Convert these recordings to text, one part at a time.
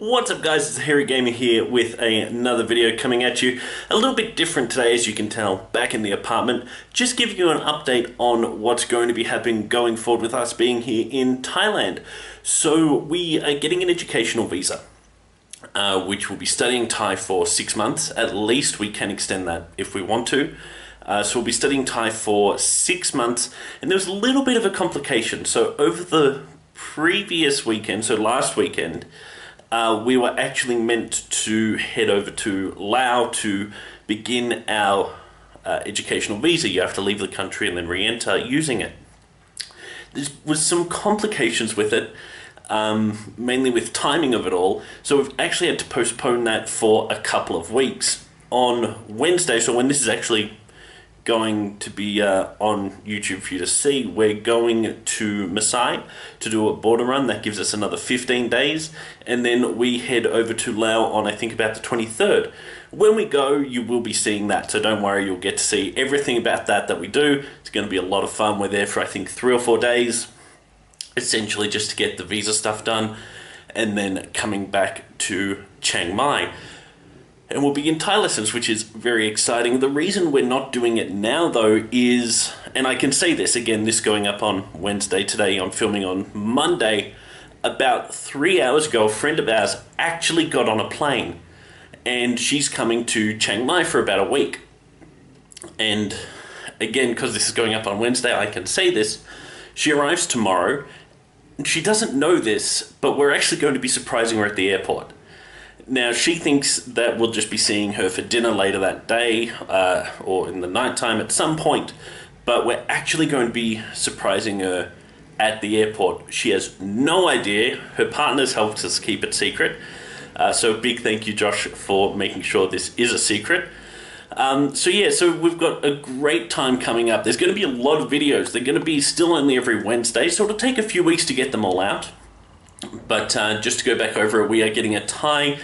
What's up guys, it's Harry Gamer here with another video coming at you. A little bit different today, as you can tell, back in the apartment. Just give you an update on what's going to be happening going forward with us being here in Thailand. So we are getting an educational visa, which will be studying Thai for 6 months. At least we can extend that if we want to. So we'll be studying Thai for 6 months. And there was a little bit of a complication. So over the previous weekend, so last weekend, we were actually meant to head over to Laos to begin our educational visa. You have to leave the country and then re-enter using it. There was some complications with it, mainly with timing of it all. So we've actually had to postpone that for a couple of weeks. On Wednesday, so when this is actually going to be on YouTube for you to see, we're going to Maasai to do a border run. That gives us another 15 days. And then we head over to Laos on, I think, about the 23rd. When we go, you will be seeing that. So don't worry, you'll get to see everything about that we do. It's going to be a lot of fun. We're there for, I think, 3 or 4 days, essentially just to get the visa stuff done. And then coming back to Chiang Mai. And we'll begin Thai lessons, which is very exciting. The reason we're not doing it now, though, is, and I can say this, again, this going up on Wednesday today, I'm filming on Monday, about 3 hours ago, a friend of ours actually got on a plane, and she's coming to Chiang Mai for about a week. And again, because this is going up on Wednesday, I can say this, she arrives tomorrow, and she doesn't know this, but we're actually going to be surprising her at the airport. Now, she thinks that we'll just be seeing her for dinner later that day or in the nighttime at some point, but we're actually going to be surprising her at the airport. She has no idea. Her partner's helped us keep it secret. So big thank you, Josh, for making sure this is a secret. So we've got a great time coming up. There's going to be a lot of videos. They're going to be still only every Wednesday, so it'll take a few weeks to get them all out. But just to go back over it, we are getting a Thai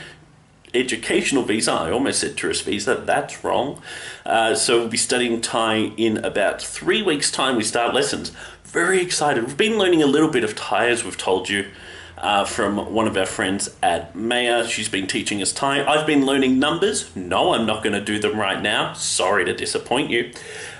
educational visa. I almost said tourist visa. That's wrong. So we'll be studying Thai in about 3 weeks' time. We start lessons. Very excited. We've been learning a little bit of Thai, as we've told you, from one of our friends at Maya. She's been teaching us Thai. I've been learning numbers. No, I'm not going to do them right now. Sorry to disappoint you.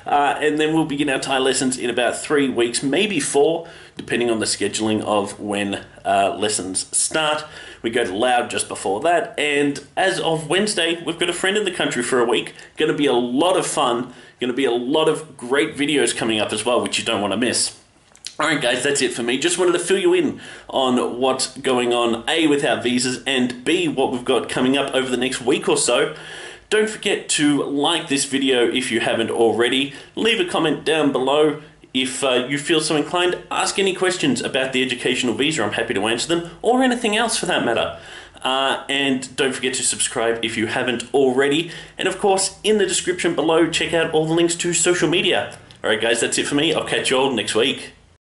And then we'll begin our Thai lessons in about 3 weeks, maybe 4, depending on the scheduling of when lessons start. We go to Laos just before that, and as of Wednesday, we've got a friend in the country for a week. Going to be a lot of fun. Going to be a lot of great videos coming up as well, which you don't want to miss. All right, guys, that's it for me. Just wanted to fill you in on what's going on, A, with our visas, and B, what we've got coming up over the next week or so. Don't forget to like this video if you haven't already. Leave a comment down below if you feel so inclined. Ask any questions about the educational visa. I'm happy to answer them, or anything else for that matter. And don't forget to subscribe if you haven't already. And of course, in the description below, check out all the links to social media. All right, guys, that's it for me. I'll catch you all next week.